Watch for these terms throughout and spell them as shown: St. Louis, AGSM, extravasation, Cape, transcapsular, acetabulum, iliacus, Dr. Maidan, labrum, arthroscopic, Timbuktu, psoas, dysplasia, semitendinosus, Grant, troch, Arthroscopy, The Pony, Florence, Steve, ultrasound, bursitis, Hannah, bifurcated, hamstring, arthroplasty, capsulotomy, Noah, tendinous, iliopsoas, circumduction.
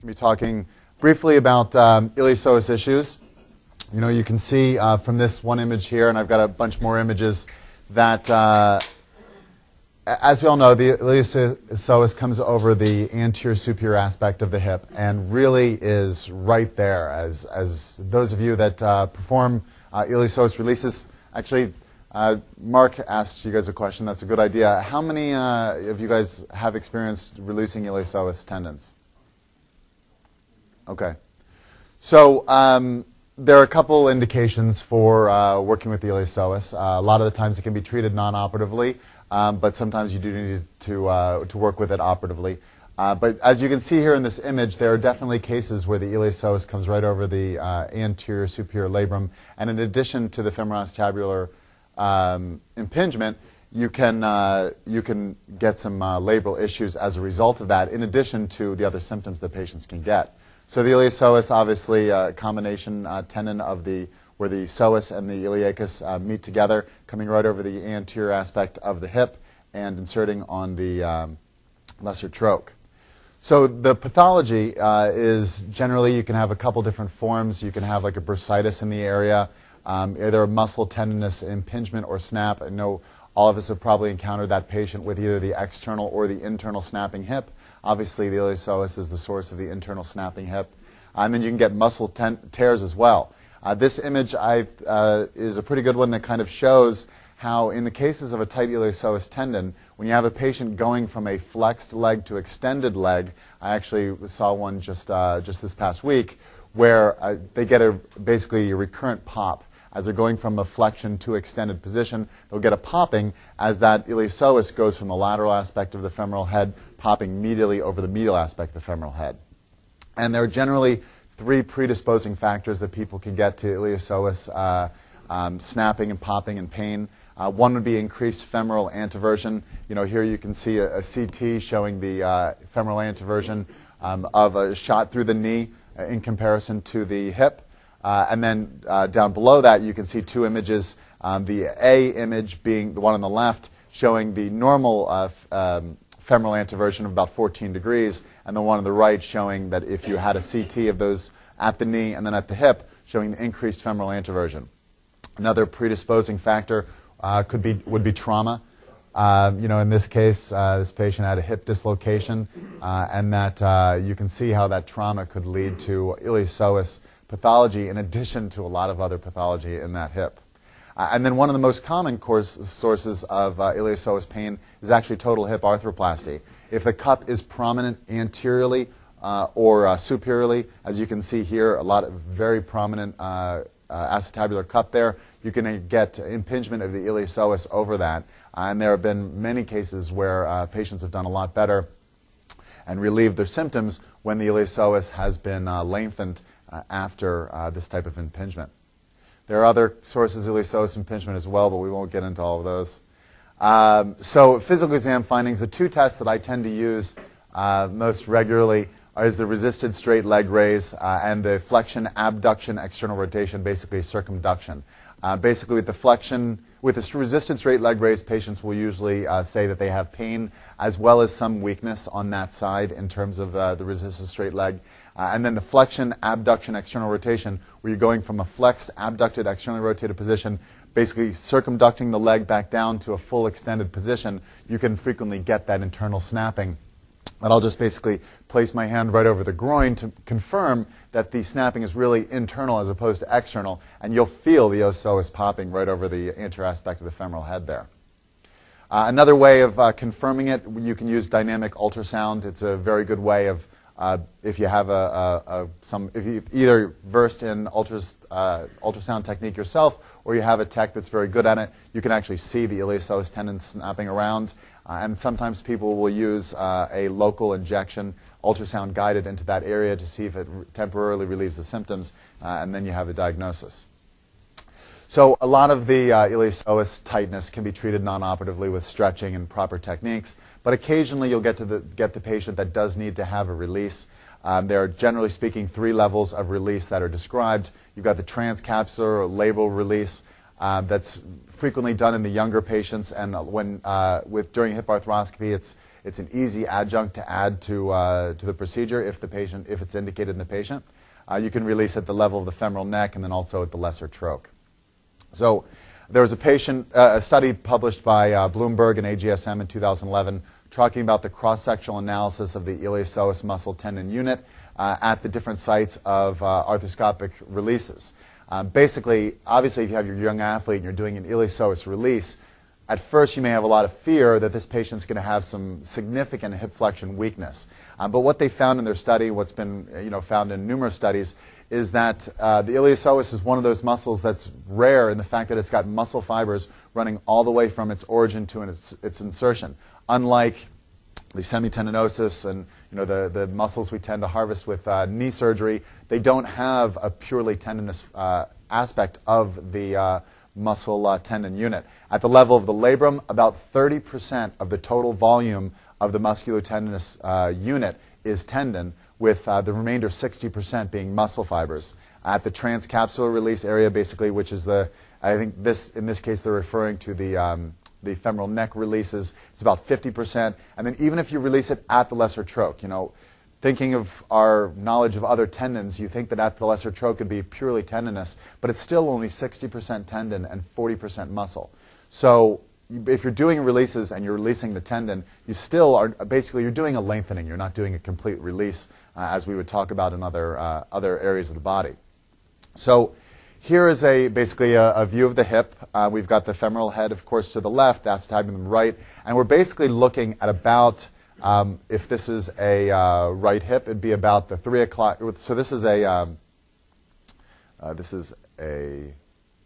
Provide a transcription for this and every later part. Going to be talking briefly about iliopsoas issues. You know, you can see from this one image here, and I've got a bunch more images, that as we all know, the iliopsoas comes over the anterior superior aspect of the hip and really is right there. As those of you that perform iliopsoas releases, actually, Mark asked you guys a question. That's a good idea. How many of you guys have experienced releasing iliopsoas tendons? Okay. So there are a couple indications for working with the iliopsoas. A lot of the times it can be treated non-operatively, but sometimes you do need to work with it operatively. But as you can see here in this image, there are definitely cases where the iliopsoas comes right over the anterior superior labrum. And in addition to the femoral acetabular impingement, you can get some labral issues as a result of that, in addition to the other symptoms that patients can get. So the iliopsoas, obviously, a combination tendon of where the psoas and the iliacus meet together, coming right over the anterior aspect of the hip and inserting on the lesser troch. So the pathology is generally you can have a couple different forms. You can have like a bursitis in the area. Either a muscle tendinous impingement or snap. I know all of us have probably encountered that patient with either the external or the internal snapping hip. Obviously, the iliopsoas is the source of the internal snapping hip. And then you can get muscle tears as well. This image is a pretty good one that kind of shows how in the cases of a tight iliopsoas tendon, when you have a patient going from a flexed leg to extended leg, I actually saw one just this past week, where they get basically a recurrent pop. As they're going from a flexion to extended position, they'll get a popping as that iliopsoas goes from the lateral aspect of the femoral head, popping medially over the medial aspect of the femoral head. And there are generally three predisposing factors that people can get to iliopsoas snapping and popping and pain. One would be increased femoral anteversion. You know, here you can see a CT showing the femoral anteversion of a shot through the knee in comparison to the hip. And then down below that, you can see two images, the A image being the one on the left, showing the normal femoral anteversion of about 14 degrees, and the one on the right showing that if you had a CT of those at the knee and then at the hip, showing the increased femoral anteversion. Another predisposing factor would be trauma. You know, in this case, this patient had a hip dislocation, and that you can see how that trauma could lead to iliopsoas pathology in addition to a lot of other pathology in that hip. And then one of the most common sources of iliopsoas pain is actually total hip arthroplasty. If the cup is prominent anteriorly or superiorly, as you can see here, a lot of very prominent acetabular cup there, you can get impingement of the iliopsoas over that. And there have been many cases where patients have done a lot better and relieved their symptoms when the iliopsoas has been lengthened after this type of impingement. There are other sources of iliopsoas impingement as well, but we won't get into all of those. So physical exam findings, the two tests that I tend to use most regularly is the resisted straight leg raise and the flexion abduction external rotation, basically circumduction. Basically, with the resisted straight leg raise, patients will usually say that they have pain as well as some weakness on that side in terms of the resisted straight leg. And then the flexion abduction external rotation, where you're going from a flexed, abducted, externally rotated position, basically circumducting the leg back down to a full extended position, you can frequently get that internal snapping. And I'll just basically place my hand right over the groin to confirm that the snapping is really internal as opposed to external, and you'll feel the iliopsoas popping right over the anterior aspect of the femoral head there. Another way of confirming it, you can use dynamic ultrasound. It's a very good way of, if you have if you're either versed in ultrasound technique yourself, or you have a tech that's very good at it, you can actually see the iliopsoas tendon snapping around. And sometimes people will use a local injection, ultrasound guided into that area to see if it temporarily relieves the symptoms, and then you have a diagnosis. So a lot of the iliopsoas tightness can be treated non-operatively with stretching and proper techniques, but occasionally you'll get the patient that does need to have a release. There are, generally speaking, three levels of release that are described. You've got the transcapsular or labral release that's frequently done in the younger patients, and during hip arthroscopy, it's It's an easy adjunct to add to the procedure if it's indicated in the patient. You can release at the level of the femoral neck and then also at the lesser troch. So there was a study published by Bloomberg and AGSM in 2011 talking about the cross-sectional analysis of the iliopsoas muscle tendon unit at the different sites of arthroscopic releases. Basically, obviously, if you have your young athlete and you're doing an iliopsoas release, at first you may have a lot of fear that this patient's going to have some significant hip flexion weakness. But what they found in their study, what's been found in numerous studies, is that the iliopsoas is one of those muscles that's rare in the fact that it's got muscle fibers running all the way from its origin to its insertion, unlike the semitendinosus and the muscles we tend to harvest with knee surgery. They don't have a purely tendinous aspect of the muscle tendon unit. At the level of the labrum, about 30% of the total volume of the musculotendinous unit is tendon, with the remainder 60% being muscle fibers. At the transcapsular release area, basically, which is the, I think this, in this case, they're referring to the femoral neck releases, it's about 50%. And then even if you release it at the lesser troch, thinking of our knowledge of other tendons, you think that at the lesser troch could be purely tendinous, but it's still only 60% tendon and 40% muscle. So if you're doing releases and you're releasing the tendon, you still are basically, you're doing a lengthening. You're not doing a complete release as we would talk about in other areas of the body. So here is basically a view of the hip. We've got the femoral head, of course, to the left, the acetabulum right, and we're basically looking at about, if this is a right hip, it'd be about the 3 o'clock. So this is a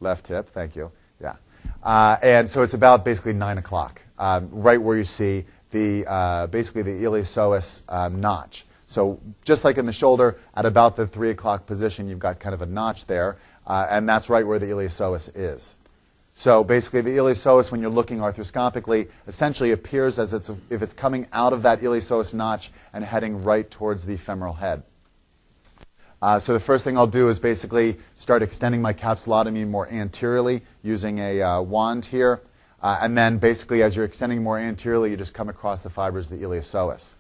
left hip. Thank you. Yeah. And so it's about basically 9 o'clock, right where you see the basically the iliopsoas notch. So just like in the shoulder, at about the 3 o'clock position, you've got kind of a notch there, and that's right where the iliopsoas is. So basically, the iliopsoas, when you're looking arthroscopically, essentially appears as if it's coming out of that iliopsoas notch and heading right towards the femoral head. So the first thing I'll do is basically start extending my capsulotomy more anteriorly using a wand here. And then basically, as you're extending more anteriorly, you just come across the fibers of the iliopsoas.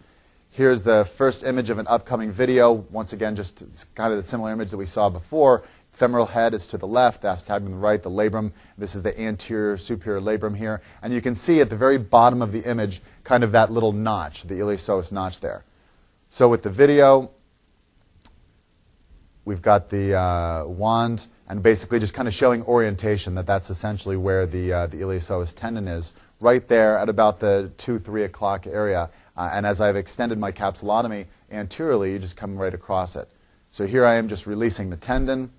Here's the first image of an upcoming video. Once again, just kind of the similar image that we saw before. Femoral head is to the left, the acetabulum to the right, the labrum. This is the anterior superior labrum here. And you can see at the very bottom of the image kind of that little notch, the iliopsoas notch there. So with the video, we've got the wand and basically just kind of showing orientation that that's essentially where the iliopsoas tendon is, right there at about the 2, 3 o'clock area. And as I've extended my capsulotomy anteriorly, you just come right across it. So here I am just releasing the tendon.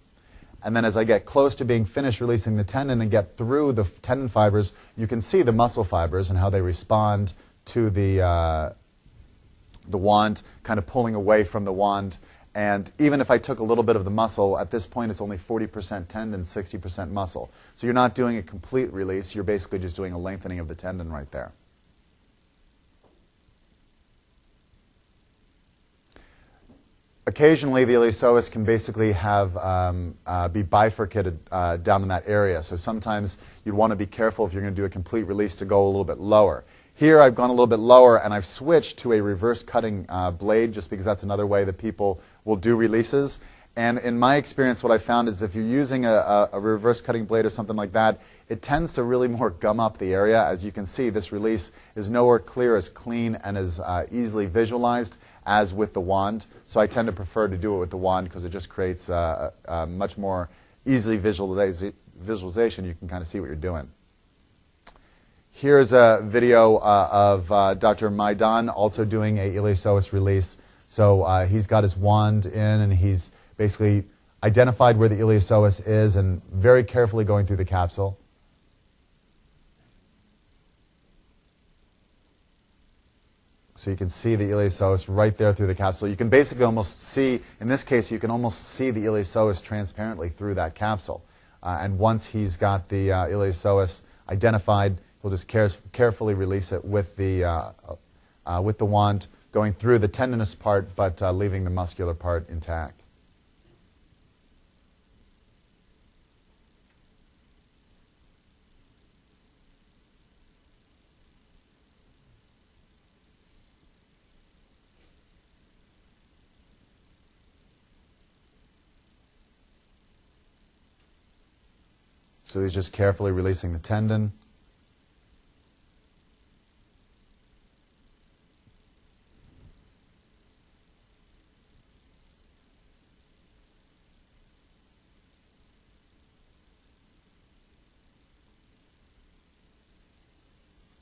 And then as I get close to being finished releasing the tendon and get through the tendon fibers, you can see the muscle fibers and how they respond to the wand, kind of pulling away from the wand. And even if I took a little bit of the muscle, at this point it's only 40% tendon, 60% muscle. So you're not doing a complete release. You're basically just doing a lengthening of the tendon right there. Occasionally, the iliopsoas can basically have be bifurcated down in that area. So sometimes you'd want to be careful if you're going to do a complete release to go a little bit lower. Here, I've gone a little bit lower, and I've switched to a reverse cutting blade just because that's another way that people will do releases. And in my experience, what I found is if you're using a reverse cutting blade or something like that, it tends to really more gum up the area. As you can see, this release is nowhere clear as clean and as easily visualized as with the wand. So I tend to prefer to do it with the wand because it just creates a much more easily visualization. You can kind of see what you're doing. Here's a video of Dr. Maidan also doing a iliopsoas release. So he's got his wand in and he's basically identified where the iliopsoas is and very carefully going through the capsule. So you can see the iliopsoas right there through the capsule. You can basically almost see, in this case, you can almost see the iliopsoas transparently through that capsule. And once he's got the iliopsoas identified, he'll just carefully release it with the wand, going through the tendinous part, but leaving the muscular part intact. So he's just carefully releasing the tendon.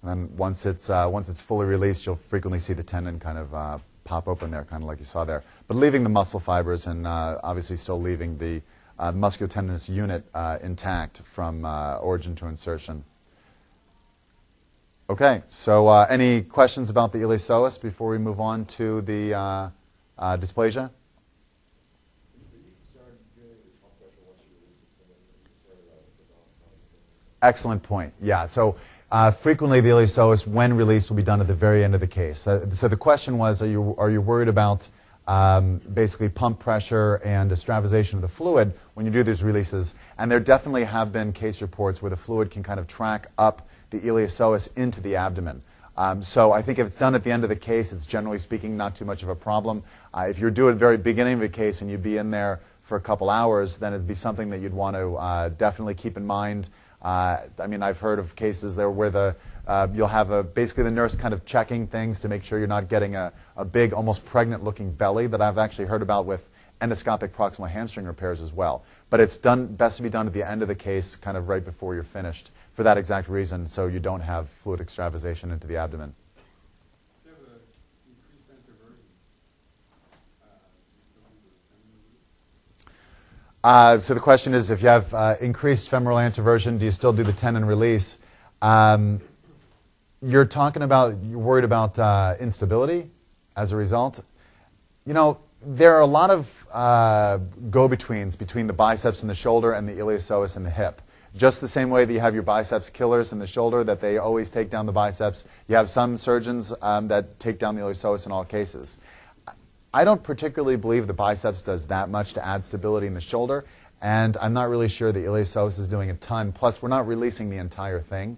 And then once it's fully released, you'll frequently see the tendon kind of pop open there, kind of like you saw there. But leaving the muscle fibers and obviously still leaving the musculotendinous unit intact from origin to insertion. Okay, so any questions about the iliopsoas before we move on to the dysplasia? Excellent point. Yeah. So. Frequently, the iliopsoas, when released, will be done at the very end of the case. So the question was, are you worried about basically pump pressure and extravasation of the fluid when you do these releases? And there definitely have been case reports where the fluid can kind of track up the iliopsoas into the abdomen. So I think if it's done at the end of the case, it's generally speaking not too much of a problem. If you're doing it at the very beginning of a case and you'd be in there for a couple hours, then it'd be something that you'd want to definitely keep in mind. I mean, I've heard of cases there where the, you'll have basically the nurse kind of checking things to make sure you're not getting a big, almost pregnant-looking belly that I've actually heard about with endoscopic proximal hamstring repairs as well. But it's best to be done at the end of the case, kind of right before you're finished, for that exact reason, so you don't have fluid extravasation into the abdomen. Do you have an increased anteversion? So the question is, if you have increased femoral anteversion, do you still do the tendon release? You're worried about instability as a result. You know, there are a lot of go-betweens between the biceps and the shoulder and the iliopsoas and the hip. Just the same way that you have your biceps killers in the shoulder, that they always take down the biceps, you have some surgeons that take down the iliopsoas in all cases. I don't particularly believe the biceps does that much to add stability in the shoulder, and I'm not really sure the iliopsoas is doing a ton. Plus, we're not releasing the entire thing.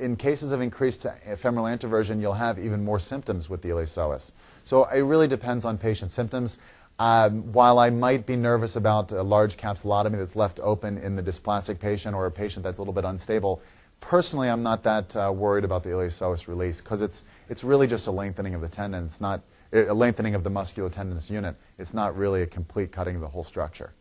In cases of increased femoral anteversion, you'll have even more symptoms with the iliopsoas. So it really depends on patient symptoms. While I might be nervous about a large capsulotomy that's left open in the dysplastic patient or a patient that's a little bit unstable, personally, I'm not that worried about the iliopsoas release because it's really just a lengthening of the tendon. It's not a lengthening of the musculotendinous unit. It's not really a complete cutting of the whole structure.